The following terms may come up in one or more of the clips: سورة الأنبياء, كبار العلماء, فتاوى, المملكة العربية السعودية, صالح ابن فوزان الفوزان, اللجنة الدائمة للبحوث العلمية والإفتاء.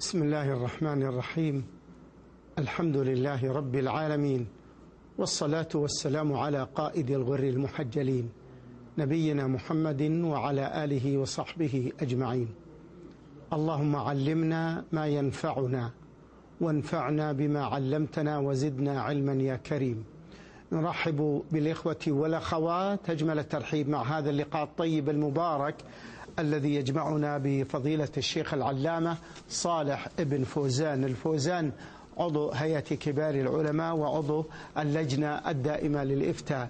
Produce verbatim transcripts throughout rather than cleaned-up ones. بسم الله الرحمن الرحيم. الحمد لله رب العالمين، والصلاة والسلام على قائد الغر المحجلين نبينا محمد وعلى آله وصحبه أجمعين. اللهم علمنا ما ينفعنا، وانفعنا بما علمتنا، وزدنا علما يا كريم. نرحب بالإخوة والأخوات أجمل الترحيب مع هذا اللقاء الطيب المبارك الذي يجمعنا بفضيلة الشيخ العلامة صالح ابن فوزان الفوزان، عضو هيئة كبار العلماء وعضو اللجنة الدائمة للإفتاء.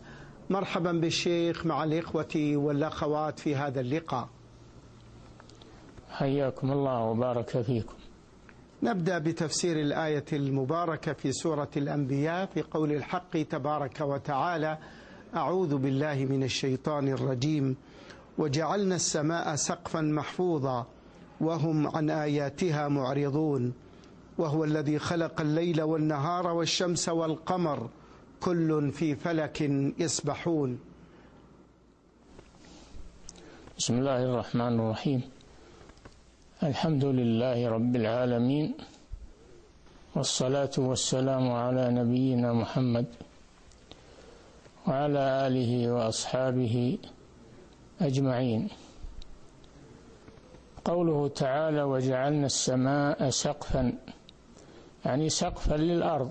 مرحبا بالشيخ مع الإخوة والأخوات في هذا اللقاء، حياكم الله وبارك فيكم. نبدأ بتفسير الآية المباركة في سورة الأنبياء في قول الحق تبارك وتعالى: أعوذ بالله من الشيطان الرجيم، وجعلنا السماء سقفا محفوظا وهم عن آياتها معرضون، وهو الذي خلق الليل والنهار والشمس والقمر، كل في فلك يسبحون. بسم الله الرحمن الرحيم. الحمد لله رب العالمين، والصلاة والسلام على نبينا محمد وعلى آله وأصحابه أجمعين. قوله تعالى: وجعلنا السماء سقفا، يعني سقفا للأرض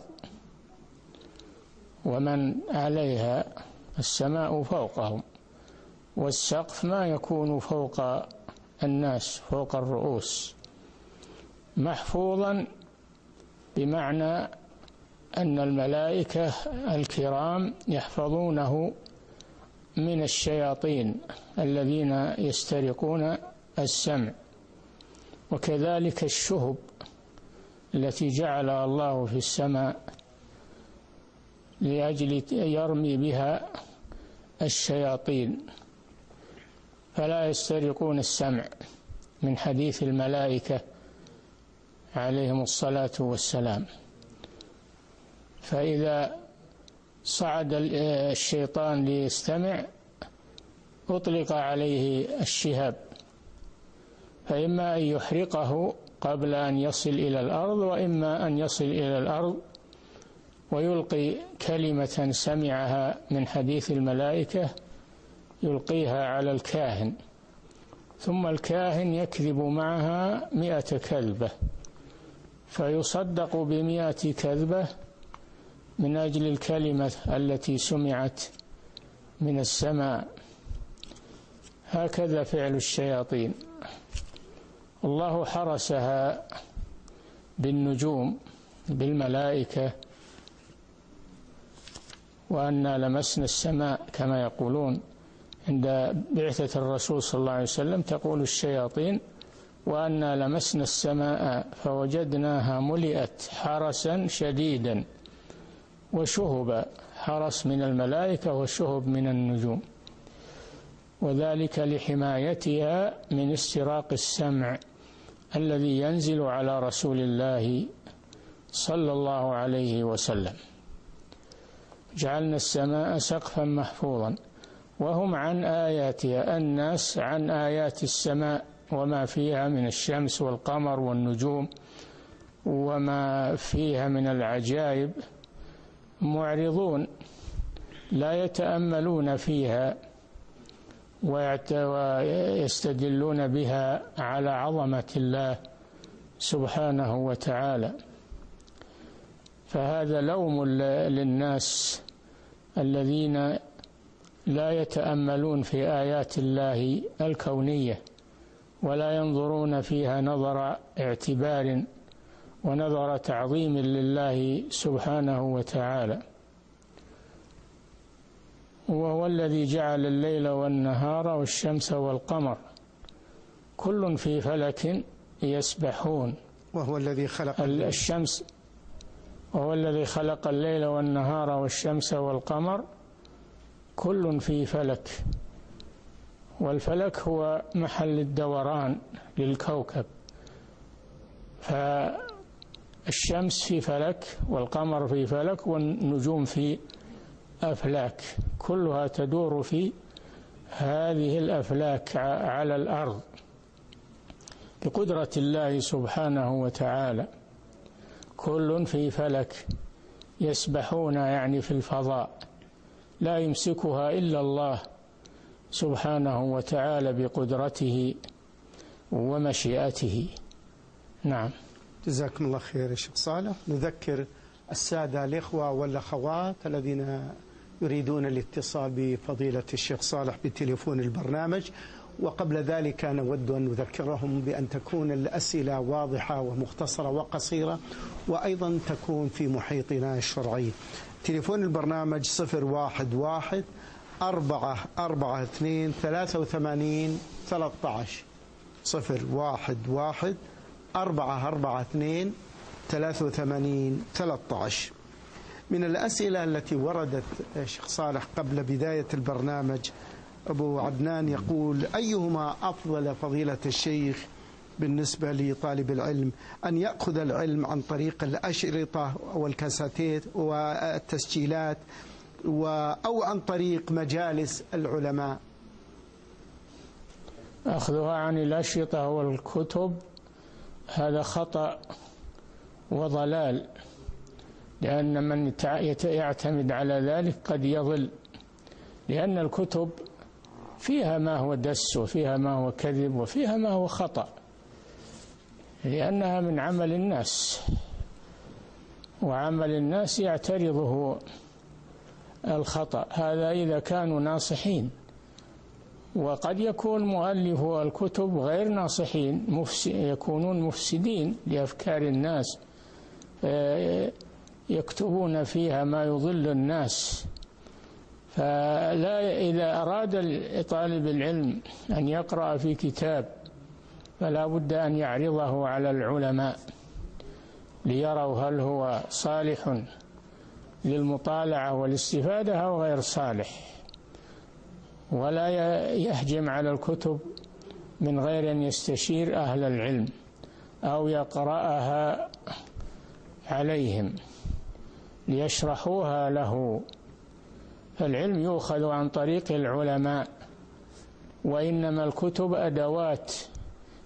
ومن عليها، السماء فوقهم، والسقف ما يكون فوق الناس فوق الرؤوس. محفوظا بمعنى أن الملائكة الكرام يحفظونه من الشياطين الذين يسترقون السمع، وكذلك الشهب التي جعلها الله في السماء لأجل يرمي بها الشياطين، فلا يسترقون السمع من حديث الملائكة عليهم الصلاة والسلام. فإذا صعد الشيطان ليستمع أطلق عليه الشهاب، فإما أن يحرقه قبل أن يصل إلى الأرض، وإما أن يصل إلى الأرض ويلقي كلمة سمعها من حديث الملائكة يلقيها على الكاهن، ثم الكاهن يكذب معها مئة كذبة فيصدق بمئة كذبة من أجل الكلمة التي سمعت من السماء. هكذا فعل الشياطين. الله حرسها بالنجوم بالملائكة، وأنا لمسنا السماء كما يقولون عند بعثة الرسول صلى الله عليه وسلم، تقول الشياطين: وأنا لمسنا السماء فوجدناها ملئت حرسا شديدا وشهبا، حرس من الملائكة وشهب من النجوم، وذلك لحمايتها من استراق السمع الذي ينزل على رسول الله صلى الله عليه وسلم. جعلنا السماء سقفا محفوظا وهم عن آياتها، الناس عن آيات السماء وما فيها من الشمس والقمر والنجوم وما فيها من العجائب معرضون، لا يتأملون فيها ويستدلون بها على عظمة الله سبحانه وتعالى. فهذا لوم للناس الذين لا يتأملون في آيات الله الكونية، ولا ينظرون فيها نظر اعتبار ونظر تعظيم لله سبحانه وتعالى. وهو الذي جعل الليل والنهار والشمس والقمر، كل في فلك يسبحون. وهو الذي خلق الشمس وهو الذي خلق الليل والنهار والشمس والقمر، كل في فلك. والفلك هو محل الدوران للكوكب، فالشمس في فلك والقمر في فلك والنجوم في أفلاك، كلها تدور في هذه الأفلاك على الأرض، بقدرة الله سبحانه وتعالى كل في فلك يسبحون يعني في الفضاء لا يمسكها إلا الله سبحانه وتعالى بقدرته ومشيئته. نعم. جزاكم الله خير يا شيخ صالح. نذكر السادة الإخوة والأخوات الذين يريدون الاتصال بفضيلة الشيخ صالح بتليفون البرنامج، وقبل ذلك نود أن نذكرهم بأن تكون الأسئلة واضحة ومختصرة وقصيرة، وأيضا تكون في محيطنا الشرعي. تليفون البرنامج صفر واحد واحد أربعة أربعة اثنين ثلاثة وثمانين ثلاثة عشر، صفر واحد واحد أربعة أربعة اثنين ثلاثة وثمانين ثلاثة عشر. من الأسئلة التي وردت شيخ صالح قبل بداية البرنامج، أبو عدنان يقول: أيهما أفضل فضيلة الشيخ بالنسبة لطالب العلم، أن يأخذ العلم عن طريق الأشرطة والكاساتيت والتسجيلات أو عن طريق مجالس العلماء؟ أخذها عن الأشرطة والكتب هذا خطأ وضلال، لأن من يعتمد على ذلك قد يضل، لأن الكتب فيها ما هو دس وفيها ما هو كذب وفيها ما هو خطأ، لأنها من عمل الناس، وعمل الناس يعترضه الخطأ، هذا إذا كانوا ناصحين. وقد يكون مؤلفو الكتب غير ناصحين، مفس يكونون مفسدين لأفكار الناس، يكتبون فيها ما يضل الناس. فلا إذا أراد طالب العلم أن يقرأ في كتاب فلا بد أن يعرضه على العلماء ليروا هل هو صالح للمطالعة والاستفادة أو غير صالح، ولا يهجم على الكتب من غير أن يستشير أهل العلم أو يقرأها عليهم ليشرحوها له. فالعلم يؤخذ عن طريق العلماء، وإنما الكتب أدوات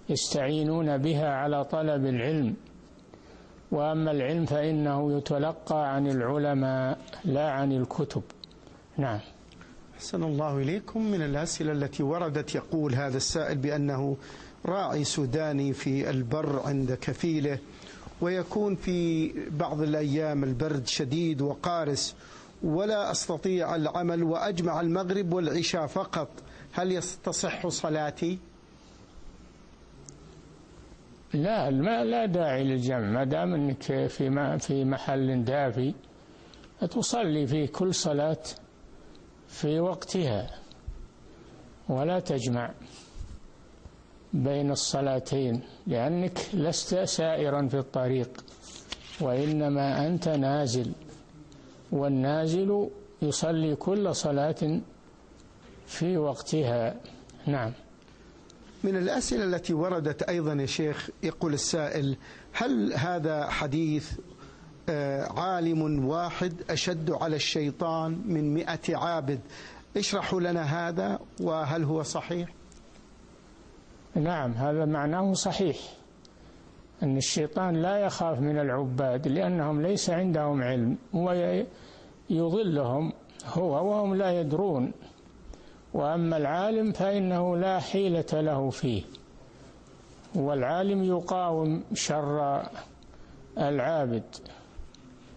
يستعينون بها على طلب العلم، وأما العلم فإنه يتلقى عن العلماء لا عن الكتب. نعم. أحسن الله إليكم. من الأسئلة التي وردت يقول هذا السائل بأنه راعي سوداني في البر عند كفيله، ويكون في بعض الأيام البرد شديد وقارس ولا أستطيع العمل، وأجمع المغرب والعشاء فقط، هل تصح صلاتي؟ لا لا داعي للجمع، ما دام أنك في في محل دافي تصلي فيه كل صلاة في وقتها، ولا تجمع بين الصلاتين، لأنك لست سائرا في الطريق، وإنما أنت نازل، والنازل يصلي كل صلاة في وقتها. نعم. من الأسئلة التي وردت أيضا يا شيخ، يقول السائل: هل هذا حديث عالم واحد أشد على الشيطان من مئة عابد، اشرحوا لنا هذا، وهل هو صحيح؟ نعم، هذا معناه صحيح، أن الشيطان لا يخاف من العباد لأنهم ليس عندهم علم، ويضلهم هو وهم لا يدرون، وأما العالم فإنه لا حيلة له فيه، والعالم يقاوم شر العابد،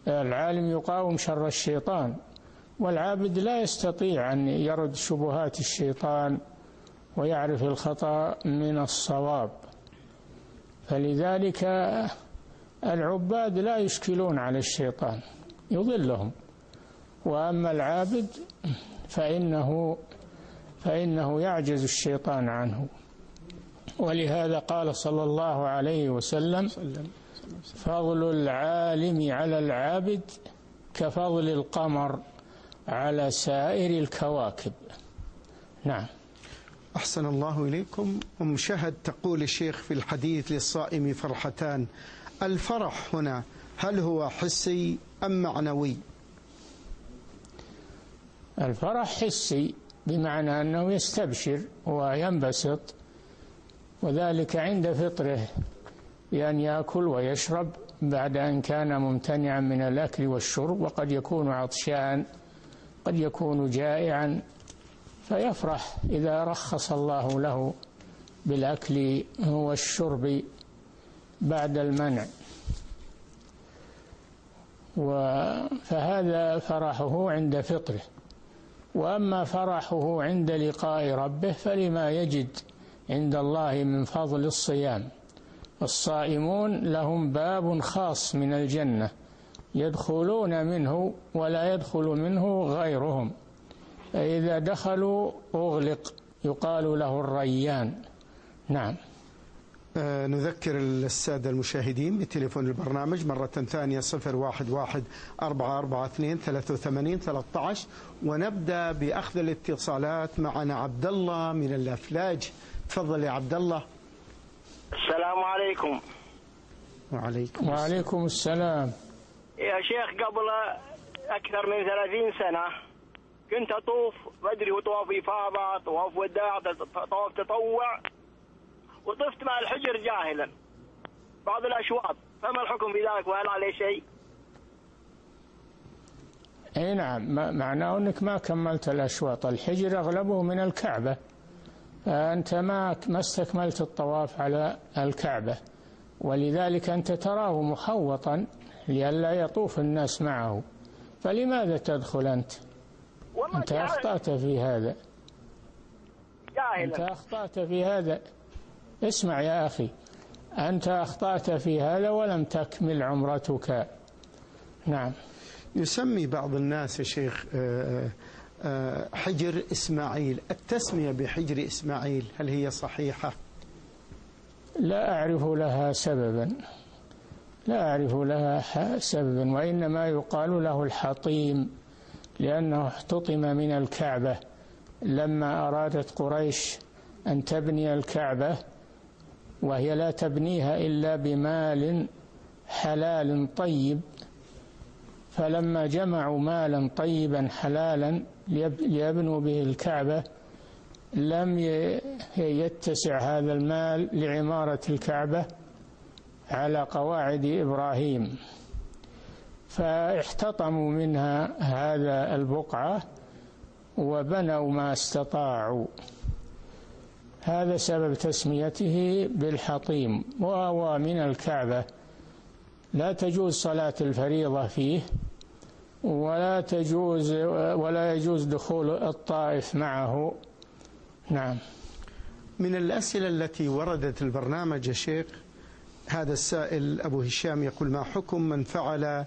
العالم يقاوم شر الشيطان، والعابد لا يستطيع أن يرد شبهات الشيطان ويعرف الخطأ من الصواب، فلذلك العباد لا يشكلون على الشيطان يضلهم، وأما العابد فإنه فإنه يعجز الشيطان عنه. ولهذا قال صلى الله عليه وسلم: فضل العالم على العابد كفضل القمر على سائر الكواكب. نعم. أحسن الله إليكم. أم شهد تقول: الشيخ في الحديث للصائم فرحتان، الفرح هنا هل هو حسي أم معنوي؟ الفرح حسي، بمعنى أنه يستبشر وينبسط وذلك عند فطره بأن يأكل ويشرب بعد أن كان ممتنعا من الأكل والشرب، وقد يكون عطشان، قد يكون جائعا، فيفرح إذا رخص الله له بالأكل والشرب بعد المنع، فهذا فرحه عند فطره. وأما فرحه عند لقاء ربه فلما يجد عند الله من فضل الصيام. الصائمون لهم باب خاص من الجنة يدخلون منه ولا يدخل منه غيرهم، فإذا دخلوا أغلق يقال له الريان. نعم. آه نذكر السادة المشاهدين بتليفون البرنامج مرة ثانية صفر واحد واحد أربعة أربعة اثنين ثلاثة ثمانين ثلاثة عشر. ونبدأ بأخذ الاتصالات. معنا عبد الله من الأفلاج. تفضل يا عبد الله. السلام عليكم. وعليكم, وعليكم السلام. يا شيخ، قبل أكثر من ثلاثين سنة كنت أطوف بدري وطواف إفاضة، طواف وداع، طواف تطوع، وطفت مع الحجر جاهلا بعض الأشواط، فما الحكم بذلك وهل عليه شيء؟ أي نعم، معناه أنك ما كملت الأشواط. الحجر أغلبه من الكعبة، أنت ما ما استكملت الطواف على الكعبة، ولذلك أنت تراه محوطا لئلا يطوف الناس معه، فلماذا تدخل أنت؟ أنت أخطأت في هذا، أنت أخطأت في هذا. اسمع يا أخي، أنت أخطأت في هذا ولم تكمل عمرتك. نعم. يسمي بعض الناس يا شيخ حجر إسماعيل، التسمية بحجر إسماعيل هل هي صحيحة؟ لا أعرف لها سببا، لا أعرف لها سببا، وإنما يقال له الحطيم لأنه احتطم من الكعبة لما أرادت قريش أن تبني الكعبة، وهي لا تبنيها إلا بمال حلال طيب، فلما جمعوا مالا طيبا حلالا ليبنوا به الكعبة لم يتسع هذا المال لعمارة الكعبة على قواعد إبراهيم، فاحتطموا منها هذا البقعة وبنوا ما استطاعوا، هذا سبب تسميته بالحطيم. وهو من الكعبة، لا تجوز صلاة الفريضة فيه، ولا تجوز ولا يجوز دخول الطائف معه. نعم. من الأسئلة التي وردت البرنامج يا شيخ، هذا السائل أبو هشام يقول: ما حكم من فعل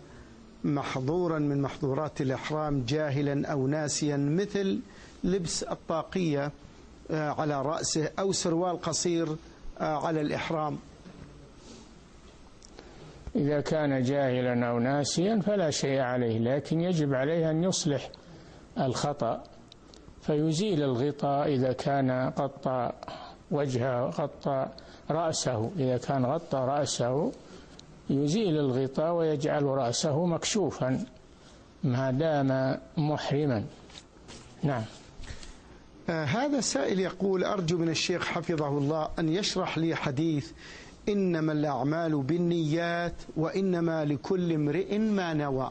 محظورا من محظورات الإحرام جاهلا أو ناسيا، مثل لبس الطاقية على رأسه أو سروال قصير على الإحرام؟ إذا كان جاهلا أو ناسيا فلا شيء عليه، لكن يجب عليه أن يصلح الخطأ فيزيل الغطاء إذا كان غطى وجهه، غطى رأسه، إذا كان غطى رأسه يزيل الغطاء ويجعل رأسه مكشوفا ما دام محرما. نعم. آه هذا السائل يقول: أرجو من الشيخ حفظه الله أن يشرح لي حديث إنما الأعمال بالنيات وإنما لكل امرئ ما نوى.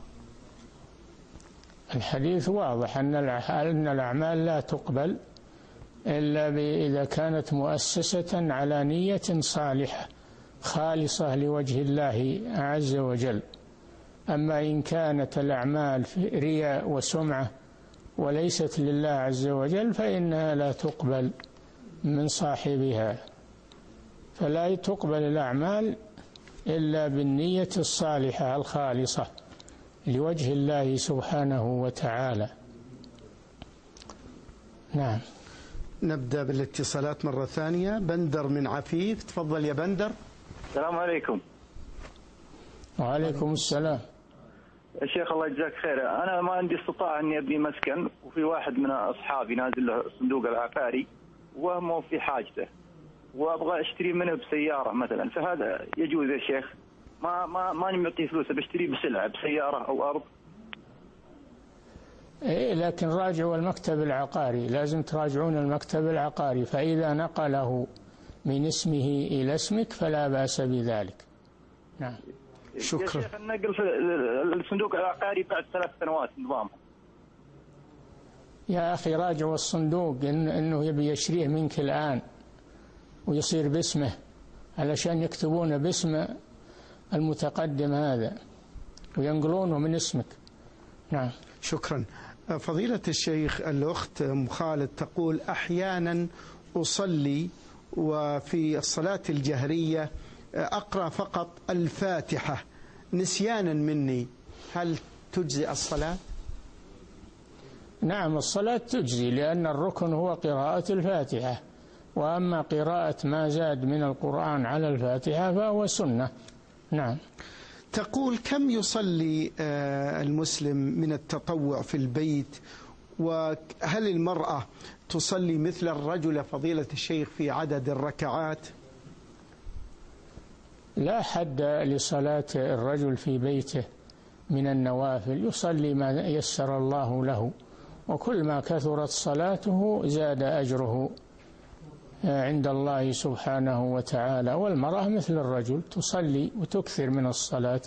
الحديث واضح أن الأعمال لا تقبل إلا إذا كانت مؤسسة على نية صالحة خالصة لوجه الله عز وجل، أما إن كانت الأعمال رياء وسمعة وليست لله عز وجل فإنها لا تقبل من صاحبها، فلا تقبل الأعمال إلا بالنية الصالحة الخالصة لوجه الله سبحانه وتعالى. نعم. نبدأ بالاتصالات مرة ثانية. بندر من عفيف، تفضل يا بندر. السلام عليكم. وعليكم السلام. الشيخ الله يجزاك خير، أنا ما عندي استطاعة إني أبني مسكن، وفي واحد من أصحابي نازل له صندوق العقاري وهمه في حاجته، وابغى اشتري منه بسياره مثلا، فهذا يجوز يا شيخ؟ ما ما ماني معطيه فلوسه، بشتريه بسلعه، بسياره او ارض. ايه، لكن راجعوا المكتب العقاري، لازم تراجعون المكتب العقاري، فاذا نقله من اسمه إلى اسمك فلا بأس بذلك. نعم شكرا. يا شيخ النقل في الصندوق العقاري بعد ثلاث سنوات نظامه. يا أخي راجعوا الصندوق إن إنه يبي يشريه منك الآن ويصير باسمه علشان يكتبونه باسم المتقدم هذا وينقلونه من اسمك. نعم شكرا. فضيلة الشيخ، الأخت أم خالد تقول أحيانا أصلي وفي الصلاة الجهرية أقرأ فقط الفاتحة نسيانا مني، هل تجزي الصلاة؟ نعم الصلاة تجزي، لأن الركن هو قراءة الفاتحة، وأما قراءة ما زاد من القرآن على الفاتحة فهو سنة. نعم. تقول كم يصلي المسلم من التطوع في البيت، وهل المرأة تصلي مثل الرجل فضيلة الشيخ في عدد الركعات؟ لا حد لصلاة الرجل في بيته من النوافل، يصلي ما يسر الله له، وكل ما كثرت صلاته زاد أجره عند الله سبحانه وتعالى. والمرأة مثل الرجل تصلي وتكثر من الصلاة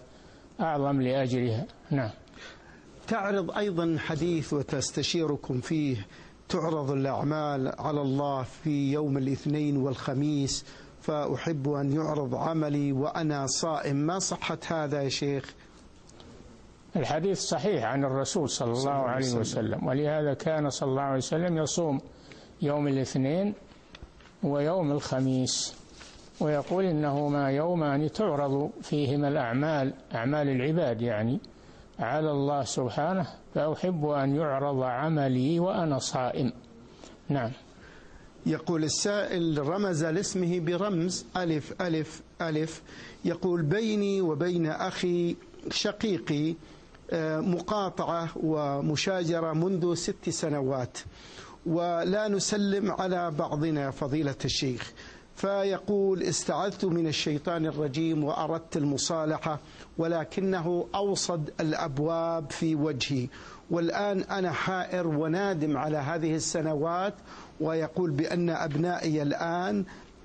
أعظم لأجرها. نعم. تعرض أيضا حديث وتستشيركم فيه، تعرض الأعمال على الله في يوم الاثنين والخميس، فأحب أن يعرض عملي وأنا صائم، ما صحة هذا يا شيخ؟ الحديث صحيح عن الرسول صلى الله عليه وسلم، ولهذا كان صلى الله عليه وسلم يصوم يوم الاثنين ويوم الخميس، ويقول إنهما يومان تعرض فيهما الأعمال، أعمال العباد يعني، على الله سبحانه، فأحب أن يعرض عملي وأنا صائم. نعم. يقول السائل رمز لاسمه برمز ألف ألف ألف، يقول بيني وبين أخي شقيقي مقاطعة ومشاجرة منذ ست سنوات ولا نسلم على بعضنا فضيلة الشيخ، فيقول استعذت من الشيطان الرجيم وأردت المصالحة ولكنه أوصد الأبواب في وجهي، والآن أنا حائر ونادم على هذه السنوات، ويقول بأن أبنائي الآن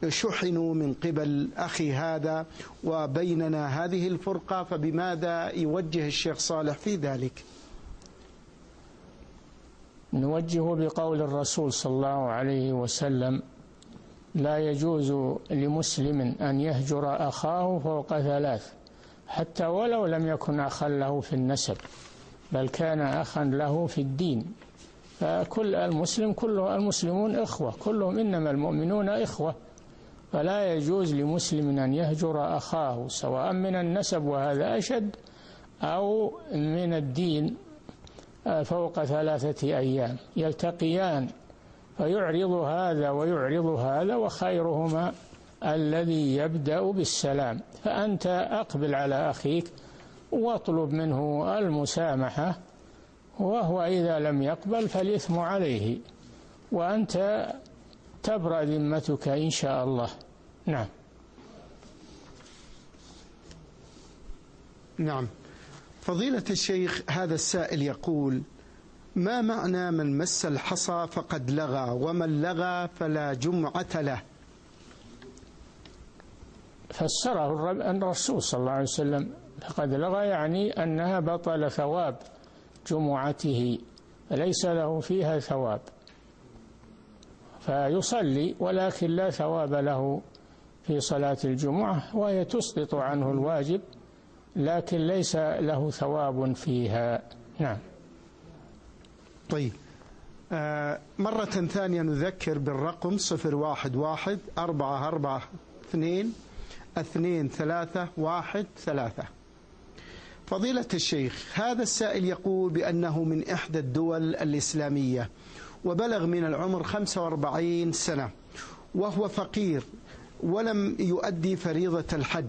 شحنوا من قبل أخي هذا وبيننا هذه الفرقة، فبماذا يوجه الشيخ صالح في ذلك؟ نوجه بقول الرسول صلى الله عليه وسلم لا يجوز لمسلم أن يهجر أخاه فوق ثلاث حتى ولو لم يكن أخا له في النسب بل كان أخا له في الدين، فكل المسلم كله المسلمون إخوة، كلهم إنما المؤمنون إخوة، فلا يجوز لمسلم أن يهجر أخاه سواء من النسب وهذا أشد أو من الدين فوق ثلاثة أيام، يلتقيان فيعرض هذا ويعرض هذا، وخيرهما الذي يبدأ بالسلام، فأنت أقبل على أخيك واطلب منه المسامحة، وهو إذا لم يقبل فالإثم عليه وأنت تبرأ ذمتك إن شاء الله. نعم. نعم فضيلة الشيخ، هذا السائل يقول ما معنى من مس الحصى فقد لغى ومن لغى فلا جمعة له؟ فسره الرسول صلى الله عليه وسلم فقد لغى يعني أنها بطل ثواب جمعته فليس له فيها ثواب، فيصلي ولكن لا ثواب له في صلاة الجمعة، وهي تسقط عنه الواجب لكن ليس له ثواب فيها. نعم. طيب آه مرة ثانية نذكر بالرقم صفر واحد واحد أربعة أربعة اثنين اثنين ثلاثة واحد ثلاثة. فضيلة الشيخ، هذا السائل يقول بأنه من إحدى الدول الإسلامية وبلغ من العمر خمسة وأربعين سنة وهو فقير ولم يؤدي فريضة الحج،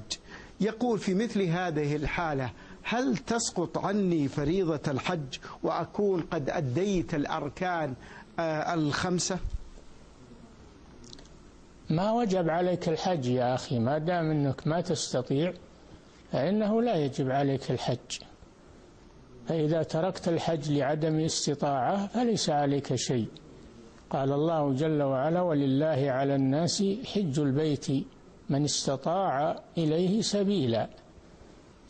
يقول في مثل هذه الحالة هل تسقط عني فريضة الحج وأكون قد أديت الأركان الخمسة؟ ما وجب عليك الحج يا أخي، ما دام أنك ما تستطيع فإنه لا يجب عليك الحج، فإذا تركت الحج لعدم استطاعة فليس عليك شيء، قال الله جل وعلا: ولله على الناس حج البيت من استطاع إليه سبيلا.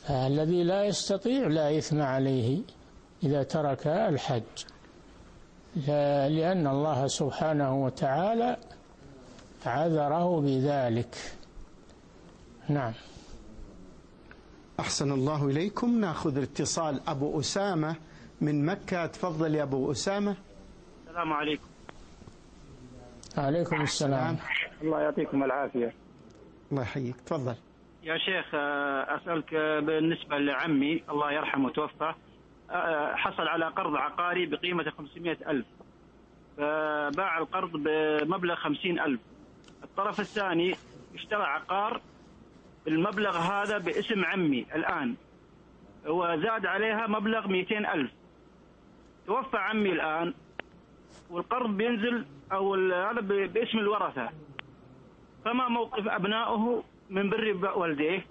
فالذي لا يستطيع لا إثم عليه إذا ترك الحج، لأن الله سبحانه وتعالى عذره بذلك. نعم. أحسن الله إليكم. نأخذ اتصال أبو أسامة من مكة. تفضل يا أبو أسامة. السلام عليكم. عليكم السلام. الله يعطيكم العافية. الله يحييك. تفضل يا شيخ. أسألك بالنسبة لعمي الله يرحمه توفى، حصل على قرض عقاري بقيمة خمسمائة ألف، فباع القرض بمبلغ خمسين ألف. الطرف الثاني اشترى عقار المبلغ هذا باسم عمي الآن، وزاد عليها مبلغ مئتين ألف. توفى عمي الآن والقرض بينزل أو هذا باسم الورثة، فما موقف أبنائه من بر والديه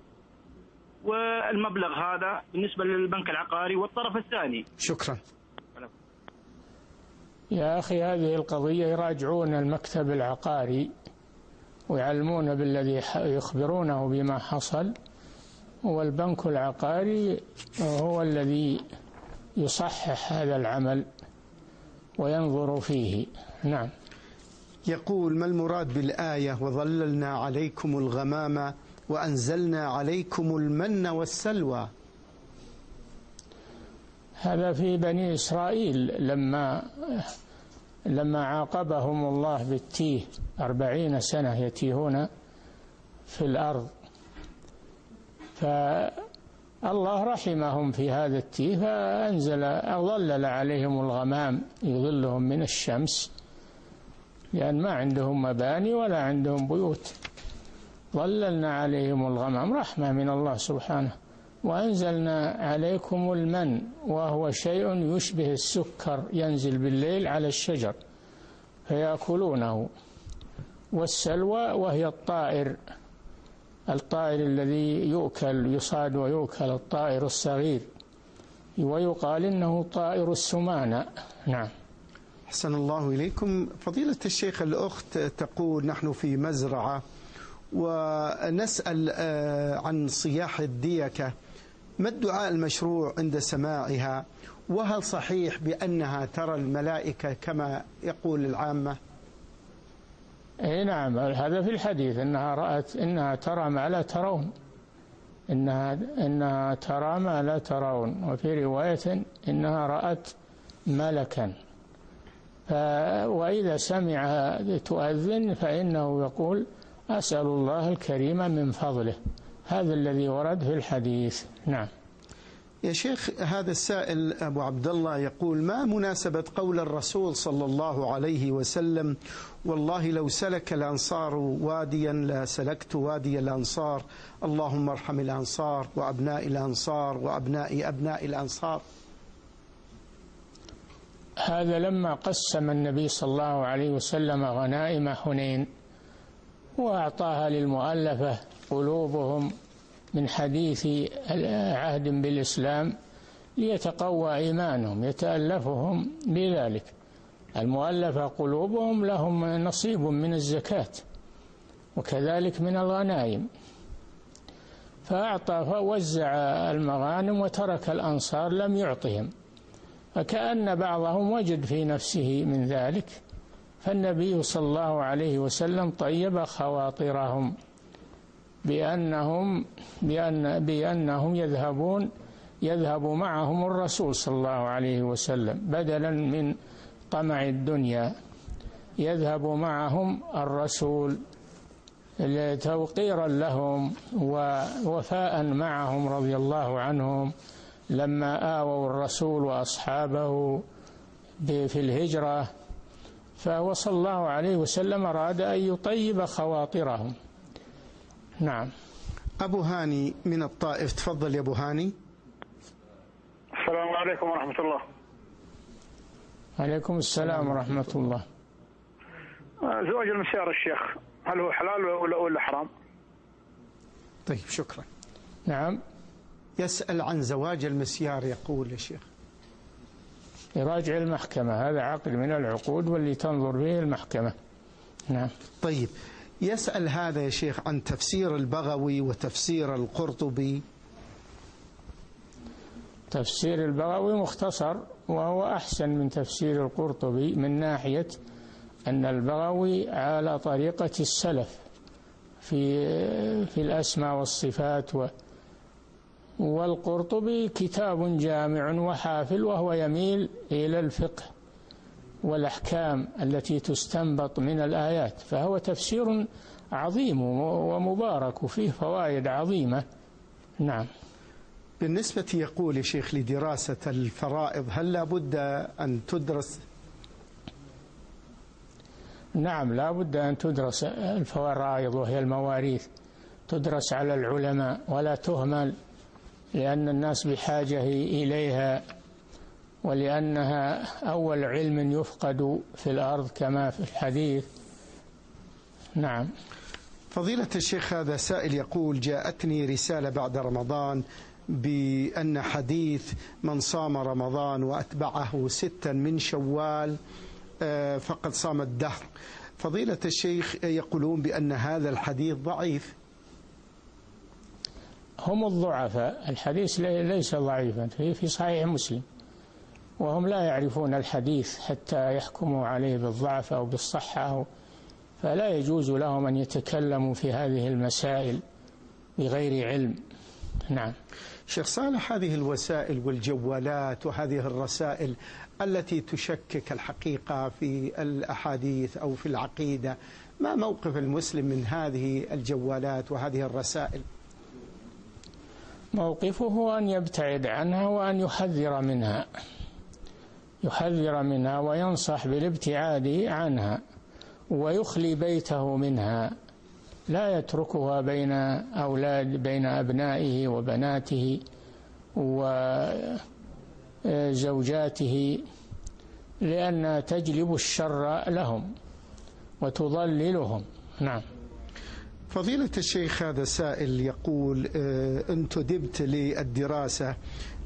والمبلغ هذا بالنسبة للبنك العقاري والطرف الثاني؟ شكرا يا أخي. هذه القضية يراجعون المكتب العقاري ويعلمون بالذي يخبرونه بما حصل، والبنك العقاري هو الذي يصحح هذا العمل وينظر فيه. نعم. يقول: ما المراد بالآية وظللنا عليكم الغمامة وأنزلنا عليكم المن والسلوى؟ هذا في بني إسرائيل لما لما عاقبهم الله بالتيه، أربعين سنة يتيهون في الأرض، فالله رحمهم في هذا التيه فأنزل أظلل عليهم الغمام يظلهم من الشمس، لأن ما عندهم مباني ولا عندهم بيوت. ظللنا عليهم الغمام رحمة من الله سبحانه. وأنزلنا عليكم المن، وهو شيء يشبه السكر ينزل بالليل على الشجر فيأكلونه، والسلوى وهي الطائر الطائر الذي يؤكل، يصاد ويؤكل، الطائر الصغير، ويقال إنه طائر السمانة. نعم. أحسن الله إليكم. فضيلة الشيخ، الأخت تقول: نحن في مزرعة ونسأل عن صياح الديكة، ما الدعاء المشروع عند سماعها؟ وهل صحيح بأنها ترى الملائكة كما يقول العامة؟ أي نعم، هذا في الحديث، إنها رأت إنها ترى ما لا ترون، إنها إنها ترى ما لا ترون، وفي رواية إنها رأت ملكا. وإذا سمع تؤذن فإنه يقول: أسأل الله الكريم من فضله. هذا الذي ورد في الحديث. نعم. يا شيخ، هذا السائل أبو عبد الله يقول: ما مناسبة قول الرسول صلى الله عليه وسلم: والله لو سلك الأنصار واديا لسلكت وادي الأنصار، اللهم ارحم الأنصار وأبناء الأنصار وأبناء أبناء الأنصار؟ هذا لما قسم النبي صلى الله عليه وسلم غنائم حنين وأعطاها للمؤلفة قلوبهم من حديث عهد بالإسلام ليتقوى إيمانهم، يتألفهم بذلك. المؤلفة قلوبهم لهم نصيب من الزكاة وكذلك من الغنائم، فأعطى فوزع المغانم وترك الأنصار لم يعطهم، فكأن بعضهم وجد في نفسه من ذلك، فالنبي صلى الله عليه وسلم طيب خواطرهم بأنهم بأن بأنهم يذهبون يذهب معهم الرسول صلى الله عليه وسلم، بدلا من طمع الدنيا يذهب معهم الرسول توقيرا لهم ووفاء معهم رضي الله عنهم، لما آووا الرسول وأصحابه في الهجرة، فهو صلى الله عليه وسلم أراد أن يطيب خواطرهم. نعم. أبو هاني من الطائف، تفضل يا أبو هاني. السلام عليكم ورحمة الله. عليكم السلام ورحمة الله. زواج المسيار الشيخ، هل هو حلال ولا ولا حرام؟ طيب شكرا. نعم. يسأل عن زواج المسيار، يقول يا شيخ: يراجع المحكمة، هذا عقد من العقود واللي تنظر فيه المحكمة. نعم. طيب، يسأل هذا يا شيخ عن تفسير البغوي وتفسير القرطبي. تفسير البغوي مختصر وهو أحسن من تفسير القرطبي من ناحية أن البغوي على طريقة السلف في في الأسماء والصفات، و والقرطبي كتاب جامع وحافل وهو يميل إلى الفقه والأحكام التي تستنبط من الآيات، فهو تفسير عظيم ومبارك وفيه فوائد عظيمة. نعم. بالنسبة يقول يا شيخ لدراسة الفرائض هل لا بد أن تدرس؟ نعم، لا بد أن تدرس الفرائض وهي المواريث، تدرس على العلماء ولا تهمل، لأن الناس بحاجة إليها، ولأنها أول علم يفقد في الأرض كما في الحديث. نعم. فضيلة الشيخ، هذا سائل يقول جاءتني رسالة بعد رمضان بأن حديث من صام رمضان وأتبعه ستا من شوال فقد صام الدهر، فضيلة الشيخ يقولون بأن هذا الحديث ضعيف. هم الضعفاء، الحديث ليس ضعيفا، في صحيح مسلم، وهم لا يعرفون الحديث حتى يحكموا عليه بالضعف أو بالصحة، فلا يجوز لهم أن يتكلموا في هذه المسائل بغير علم. نعم. شيخ صالح، هذه الوسائل والجوالات وهذه الرسائل التي تشكك الحقيقة في الأحاديث أو في العقيدة، ما موقف المسلم من هذه الجوالات وهذه الرسائل؟ موقفه أن يبتعد عنها وأن يحذر منها، يحذر منها وينصح بالابتعاد عنها ويخلي بيته منها، لا يتركها بين أولاد بين أبنائه وبناته وزوجاته، لأنها تجلب الشر لهم وتضللهم. نعم. فضيلة الشيخ، هذا سائل يقول انتدبت للدراسة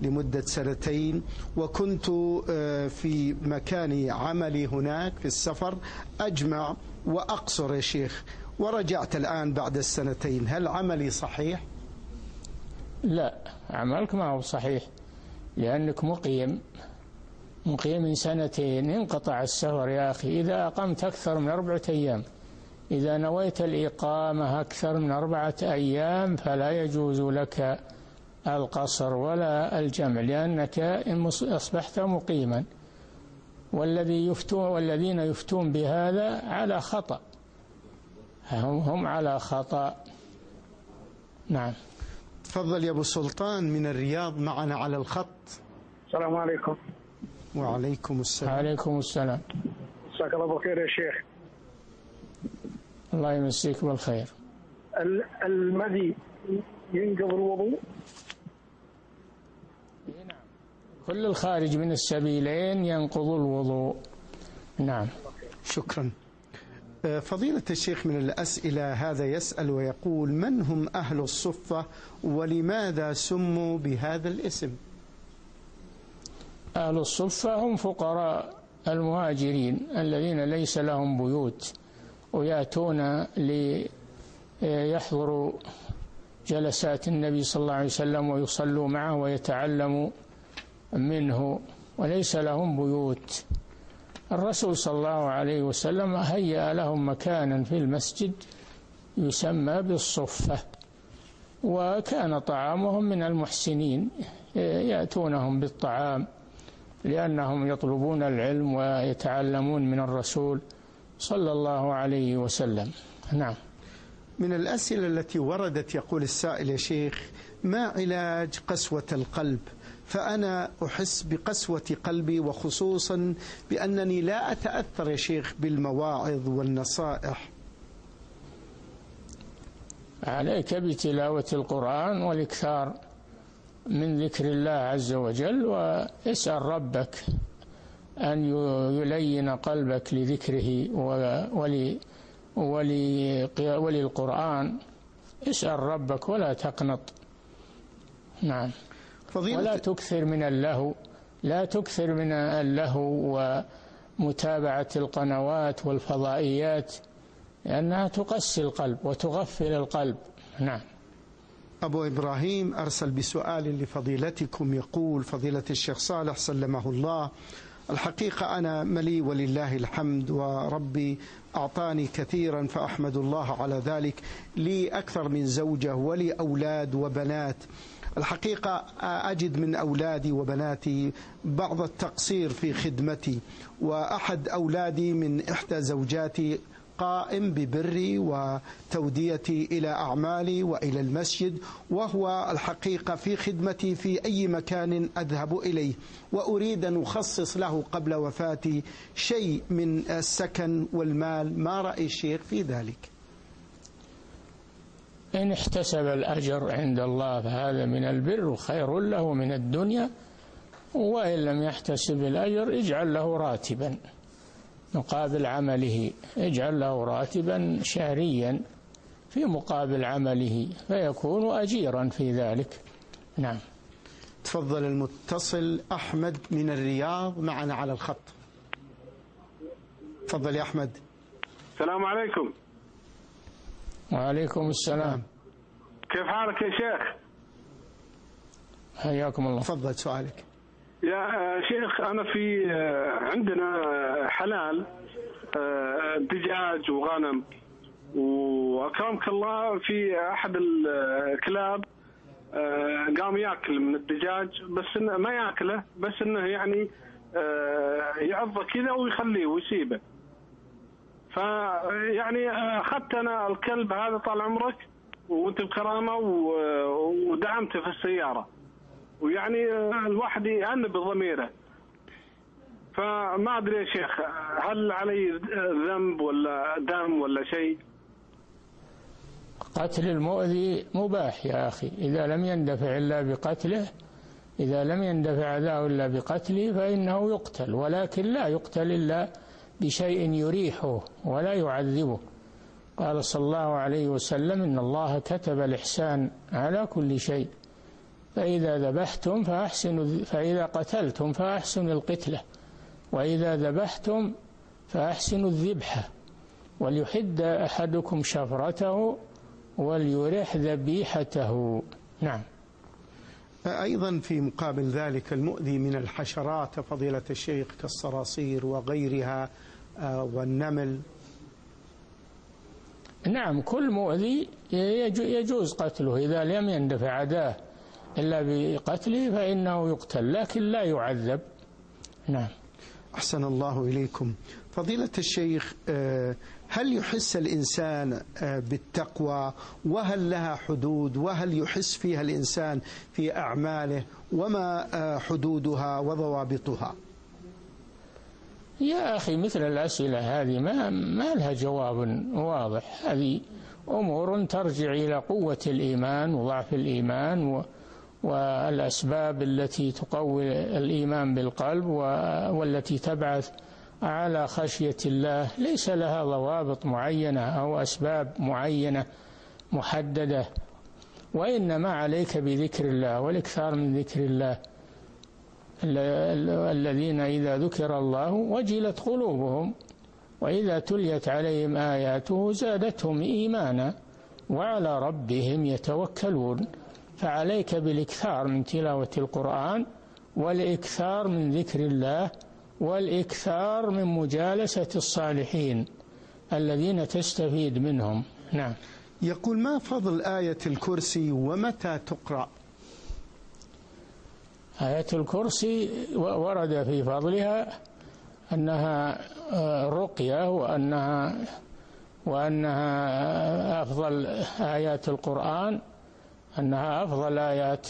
لمدة سنتين وكنت في مكان عملي هناك في السفر، أجمع وأقصر يا شيخ، ورجعت الآن بعد السنتين، هل عملي صحيح؟ لا، عملك ما هو صحيح، لأنك مقيم مقيم من سنتين، انقطع السفر يا أخي. إذا أقمت أكثر من أربعة أيام، إذا نويت الإقامة أكثر من أربعة أيام فلا يجوز لك القصر ولا الجمع، لأنك أصبحت مقيما، والذي يفتون والذين يفتون بهذا على خطأ، هم هم على خطأ. نعم. تفضل يا أبو سلطان من الرياض معنا على الخط. السلام عليكم. وعليكم السلام. وعليكم السلام. مساك الله بالخير يا شيخ. الله يمسيك بالخير. المذي ينقض الوضوء؟ نعم، كل الخارج من السبيلين ينقض الوضوء. نعم. شكرا. فضيلة الشيخ، من الأسئلة هذا يسأل ويقول من هم أهل الصفة ولماذا سموا بهذا الاسم؟ أهل الصفة هم فقراء المهاجرين الذين ليس لهم بيوت، ويأتون ليحضروا جلسات النبي صلى الله عليه وسلم ويصلوا معه ويتعلموا منه، وليس لهم بيوت. الرسول صلى الله عليه وسلم هيأ لهم مكانا في المسجد يسمى بالصفة، وكان طعامهم من المحسنين، يأتونهم بالطعام لأنهم يطلبون العلم ويتعلمون من الرسول صلى الله عليه وسلم. نعم. من الأسئلة التي وردت يقول السائل يا شيخ ما علاج قسوة القلب؟ فأنا أحس بقسوة قلبي، وخصوصا بأنني لا أتأثر يا شيخ بالمواعظ والنصائح. عليك بتلاوة القرآن والإكثار من ذكر الله عز وجل، واسأل ربك أن يلين قلبك لذكره ولي ولي وللقرآن، اسأل ربك ولا تقنط. نعم. ولا تكثر من اللهو لا تكثر من اللهو ومتابعة القنوات والفضائيات لأنها تقسي القلب وتغفل القلب. نعم. أبو إبراهيم أرسل بسؤال لفضيلتكم، يقول: فضيلة الشيخ صالح سلمه الله، الحقيقة أنا ملي ولله الحمد، وربي أعطاني كثيرا فأحمد الله على ذلك، لي أكثر من زوجة ولي أولاد وبنات. الحقيقة أجد من أولادي وبناتي بعض التقصير في خدمتي، وأحد أولادي من إحدى زوجاتي قائم ببري وتوديتي إلى أعمالي وإلى المسجد، وهو الحقيقة في خدمتي في أي مكان أذهب إليه، وأريد أن أخصص له قبل وفاتي شيء من السكن والمال. ما رأي الشيخ في ذلك؟ إن احتسب الأجر عند الله فهذا من البر خير له من الدنيا، وإن لم يحتسب الأجر اجعل له راتبا مقابل عمله، اجعل له راتبا شهريا في مقابل عمله فيكون أجيرا في ذلك. نعم. تفضل المتصل أحمد من الرياض معنا على الخط. تفضل يا أحمد. السلام عليكم. وعليكم السلام. كيف حالك يا شيخ؟ حياكم الله. تفضل سؤالك. يا شيخ، أنا في عندنا حلال دجاج وغنم، وأكرمك الله في أحد الكلاب قام يأكل من الدجاج، بس إنه ما يأكله، بس إنه يعني يعضه كذا ويخليه ويسيبه. فيعني أخذت أنا الكلب هذا طال عمرك وأنت بكرامة ودعمته في السيارة، ويعني الواحد يأنب بضميره. فما أدري يا شيخ، هل علي ذنب ولا دم ولا شيء؟ قتل المؤذي مباح يا أخي، إذا لم يندفع إلا بقتله، إذا لم يندفع ذا إلا بقتله فإنه يقتل، ولكن لا يقتل إلا بشيء يريحه ولا يعذبه. قال صلى الله عليه وسلم: إن الله كتب الإحسان على كل شيء، فإذا ذبحتم فأحسنوا، فإذا قتلتم فأحسنوا القتلة، وإذا ذبحتم فأحسنوا الذبحة، وليحد أحدكم شفرته وليرح ذبيحته. نعم. أيضا في مقابل ذلك المؤذي من الحشرات فضيلة الشيخ كالصراصير وغيرها والنمل. نعم، كل مؤذي يجوز قتله إذا لم يندفع عداه إلا بقتله فإنه يقتل، لكن لا يعذب. نعم. أحسن الله إليكم. فضيلة الشيخ، هل يحس الإنسان بالتقوى؟ وهل لها حدود؟ وهل يحس فيها الإنسان في أعماله؟ وما حدودها وضوابطها؟ يا أخي، مثل الأسئلة هذه ما, ما لها جواب واضح، هذه أمور ترجع إلى قوة الإيمان وضعف الإيمان و والأسباب التي تقوي الإيمان بالقلب والتي تبعث على خشية الله، ليس لها ضوابط معينة أو أسباب معينة محددة، وإنما عليك بذكر الله والإكثار من ذكر الله. الذين إذا ذكر الله وجلت قلوبهم وإذا تليت عليهم آياته زادتهم إيمانا وعلى ربهم يتوكلون. فعليك بالإكثار من تلاوة القرآن والإكثار من ذكر الله والإكثار من مجالسة الصالحين الذين تستفيد منهم. نعم. يقول: ما فضل آية الكرسي ومتى تقرأ؟ آية الكرسي ورد في فضلها أنها رقية وأنها وأنها أفضل آيات القرآن، أنها أفضل آيات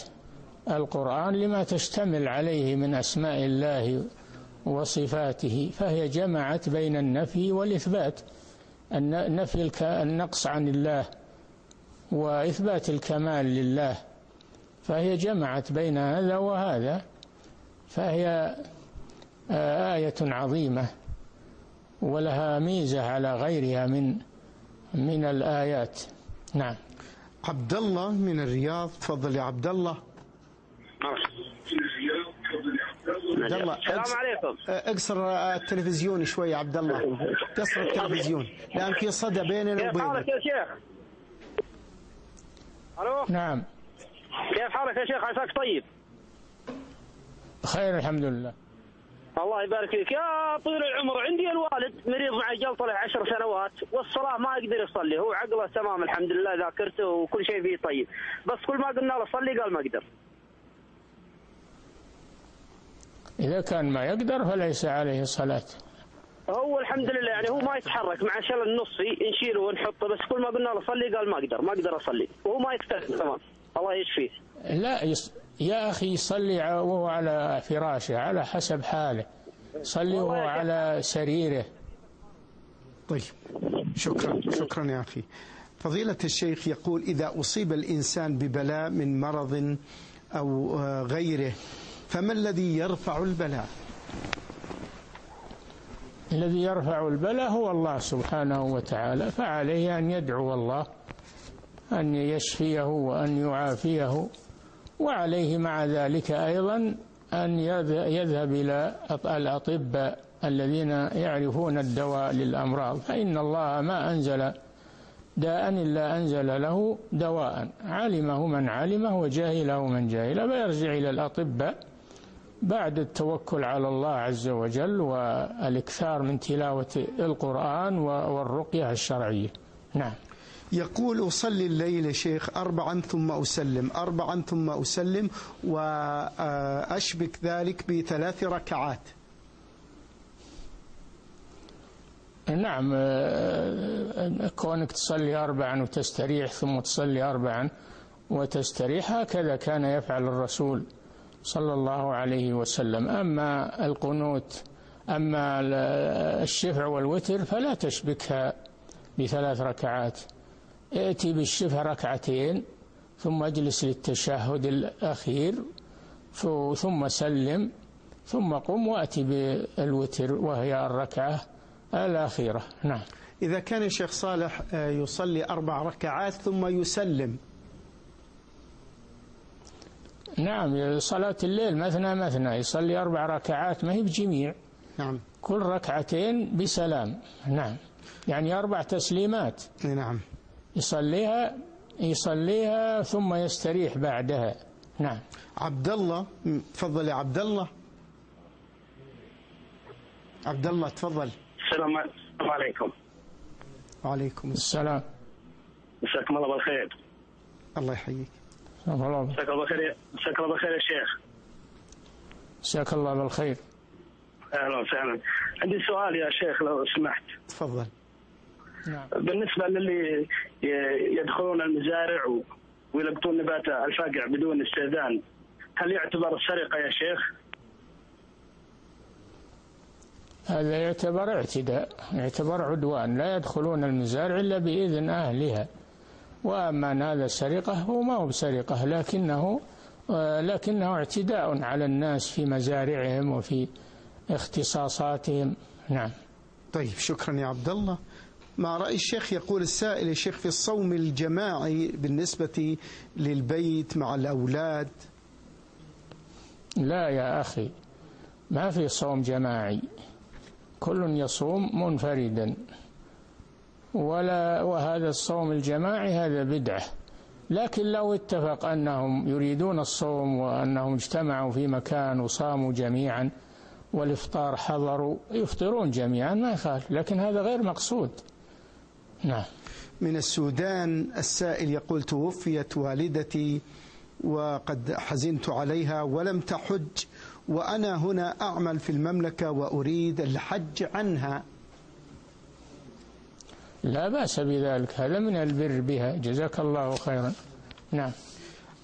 القرآن لما تشتمل عليه من أسماء الله وصفاته، فهي جمعت بين النفي والإثبات، نفي النقص عن الله وإثبات الكمال لله، فهي جمعت بين هذا وهذا، فهي آية عظيمة ولها ميزة على غيرها من من الآيات. نعم. عبد الله من الرياض. تفضل يا عبد الله. عبد الله السلام عليكم. اقصر التلفزيون شوي يا عبد الله، قصر التلفزيون لان في صدى بيننا وبينك. كيف حالك يا شيخ؟ الو نعم، كيف حالك يا شيخ؟ عساك طيب؟ خير الحمد لله. الله يبارك فيك. يا طويل العمر، عندي الوالد مريض مع جلطه له عشر سنوات والصلاه ما يقدر يصلي، هو عقله تمام الحمد لله، ذاكرته وكل شيء فيه طيب، بس كل ما قلنا له صلي قال ما اقدر. إذا كان ما يقدر فليس عليه صلاة. هو الحمد لله يعني هو ما يتحرك، مع شلل النصفي نشيله ونحطه، بس كل ما قلنا له صلي قال ما أقدر، ما أقدر أصلي، وهو ما يستخدم تمام. الله يشفيه. لا يص... يا أخي صلي وهو على فراشه على حسب حاله، صلي وهو على سريره. طيب شكرا شكرا يا أخي. فضيلة الشيخ يقول إذا أصيب الإنسان ببلاء من مرض أو غيره فما الذي يرفع البلاء؟ الذي يرفع البلاء هو الله سبحانه وتعالى، فعليه أن يدعو الله أن يشفيه وأن يعافيه، وعليه مع ذلك أيضا أن يذهب إلى الأطباء الذين يعرفون الدواء للأمراض، فإن الله ما أنزل داء إلا أنزل له دواء، علمه من علمه وجاهله من جاهله، فيرجع إلى الأطباء بعد التوكل على الله عز وجل والإكثار من تلاوة القرآن والرقية الشرعية. نعم. يقول أصلي الليل شيخ أربعا ثم أسلم أربعا ثم أسلم وأشبك ذلك بثلاث ركعات. نعم، كونك تصلي أربعا وتستريح ثم تصلي أربعا وتستريح، هكذا كان يفعل الرسول صلى الله عليه وسلم. أما القنوت أما الشفع والوتر فلا تشبكها بثلاث ركعات، ائتي بالشفع ركعتين ثم اجلس للتشهد الأخير ثم سلم ثم قم وأتي بالوتر وهي الركعة الأخيرة. نعم. إذا كان الشيخ صالح يصلي أربع ركعات ثم يسلم. نعم، صلاة الليل مثنى مثنى يصلي أربع ركعات، ما هي بجميع. نعم. كل ركعتين بسلام. نعم. يعني أربع تسليمات. نعم. يصليها يصليها ثم يستريح بعدها. نعم. عبد الله، تفضل يا عبد الله. عبد الله تفضل. السلام عليكم. وعليكم السلام. مساكم الله بالخير. الله يحييك. مساك الله بالخير. مساك الله بالخير يا شيخ. مساك الله بالخير. اهلا وسهلا. عندي سؤال يا شيخ لو سمحت. تفضل. نعم. بالنسبه للي يدخلون المزارع ويلقطون نبات الفاقع بدون استئذان، هل يعتبر سرقه يا شيخ؟ هذا يعتبر اعتداء، يعتبر عدوان، لا يدخلون المزارع إلا بإذن أهلها. وأما أن هذا سرقة هو ما هو بسرقة، لكنه لكنه اعتداء على الناس في مزارعهم وفي اختصاصاتهم. نعم. طيب شكرا يا عبد الله. مع رأي الشيخ يقول السائل يا شيخ في الصوم الجماعي بالنسبة للبيت مع الأولاد. لا يا أخي، ما في صوم جماعي، كل يصوم منفردا، ولا وهذا الصوم الجماعي هذا بدعة. لكن لو اتفق أنهم يريدون الصوم وأنهم اجتمعوا في مكان وصاموا جميعا والإفطار حضروا يفطرون جميعا ما يخالف، لكن هذا غير مقصود. نعم. من السودان السائل يقول توفيت والدتي وقد حزنت عليها ولم تحج، وأنا هنا أعمل في المملكة وأريد الحج عنها. لا بأس بذلك، هذا من البر بها. جزاك الله خيرا. نعم.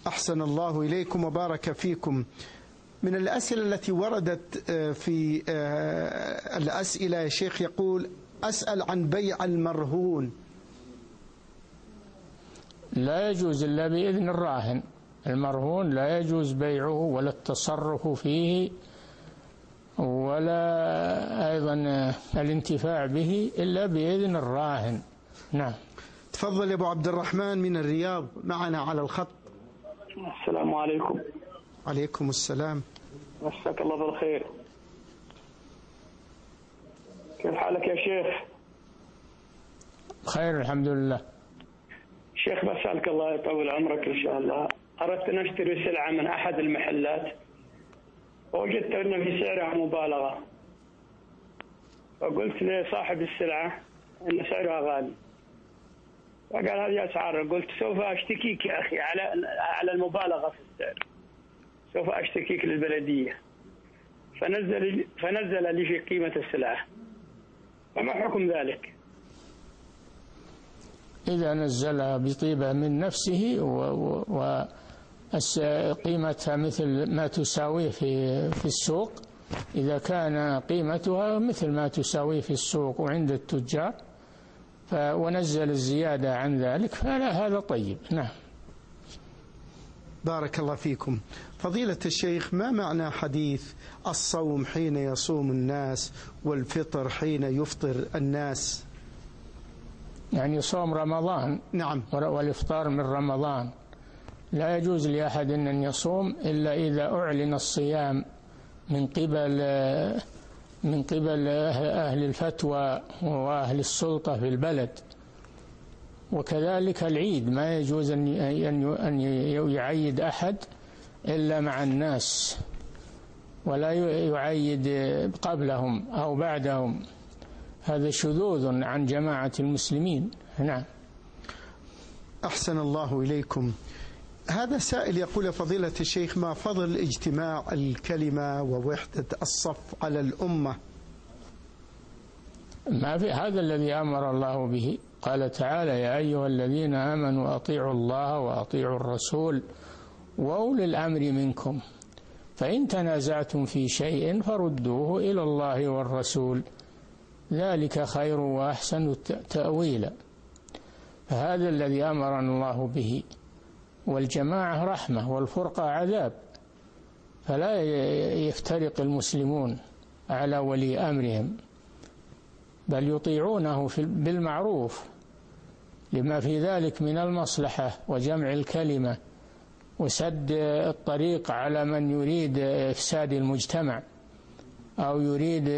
أحسن الله إليكم وبارك فيكم. من الأسئلة التي وردت في الأسئلة يا شيخ يقول أسأل عن بيع المرهون. لا يجوز إلا بإذن الراهن، المرهون لا يجوز بيعه ولا التصرف فيه ولا أيضا الانتفاع به إلا بإذن الراهن. نعم. تفضل يا أبو عبد الرحمن من الرياض معنا على الخط. السلام عليكم. عليكم السلام. مساك الله بالخير. كيف حالك يا شيخ؟ بخير الحمد لله. شيخ بسألك الله يطول عمرك إن شاء الله، أردت أن أشتري سلعة من أحد المحلات ووجدت أن في سعرها مبالغة، فقلت لصاحب السلعة أن سعرها غالي، فقال هذه أسعار، قلت سوف أشتكيك يا أخي على على المبالغة في السعر، سوف أشتكيك للبلدية، فنزل فنزل لي في قيمة السلعة، فما حكم ذلك؟ إذا نزلها بطيبة من نفسه وقيمتها مثل ما تساويه في في السوق، إذا كان قيمتها مثل ما تساويه في السوق وعند التجار ونزل الزيادة عن ذلك فلا، هذا طيب. نعم بارك الله فيكم. فضيلة الشيخ، ما معنى حديث الصوم حين يصوم الناس والفطر حين يفطر الناس؟ يعني صوم رمضان نعم والإفطار من رمضان، لا يجوز لأحد أن يصوم إلا إذا أعلن الصيام من قبل من قبل أهل الفتوى وأهل السلطة في البلد، وكذلك العيد ما يجوز أن يعيد أحد إلا مع الناس، ولا يعيد قبلهم أو بعدهم، هذا شذوذ عن جماعة المسلمين. نعم أحسن الله إليكم. هذا سائل يقول فضيلة الشيخ، ما فضل اجتماع الكلمة ووحدة الصف على الأمة؟ ما في، هذا الذي أمر الله به، قال تعالى يا أيها الذين آمنوا أطيعوا الله وأطيعوا الرسول وأولي الأمر منكم فإن تنازعتم في شيء فردوه إلى الله والرسول ذلك خير وأحسن تأويلا، فهذا الذي أمرنا الله به. والجماعة رحمة والفرقة عذاب، فلا يفترق المسلمون على ولي أمرهم بل يطيعونه بالمعروف لما في ذلك من المصلحة وجمع الكلمة وسد الطريق على من يريد إفساد المجتمع أو يريد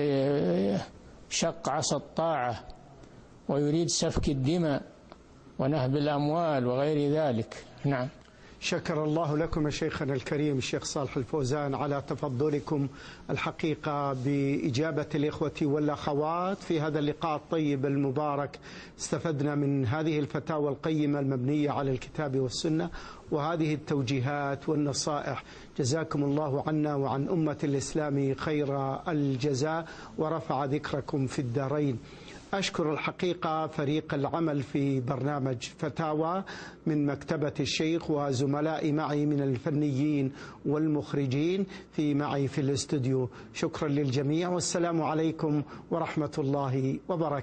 شق عصا الطاعة ويريد سفك الدماء ونهب الأموال وغير ذلك. نعم شكر الله لكم يا شيخنا الكريم الشيخ صالح الفوزان على تفضلكم الحقيقة بإجابة الإخوة والأخوات في هذا اللقاء الطيب المبارك. استفدنا من هذه الفتاوى القيمة المبنية على الكتاب والسنة وهذه التوجيهات والنصائح، جزاكم الله عنا وعن أمة الإسلام خير الجزاء ورفع ذكركم في الدارين. أشكر الحقيقة فريق العمل في برنامج فتاوى من مكتبة الشيخ وزملائي معي من الفنيين والمخرجين في معي في الاستوديو، شكرا للجميع والسلام عليكم ورحمة الله وبركاته.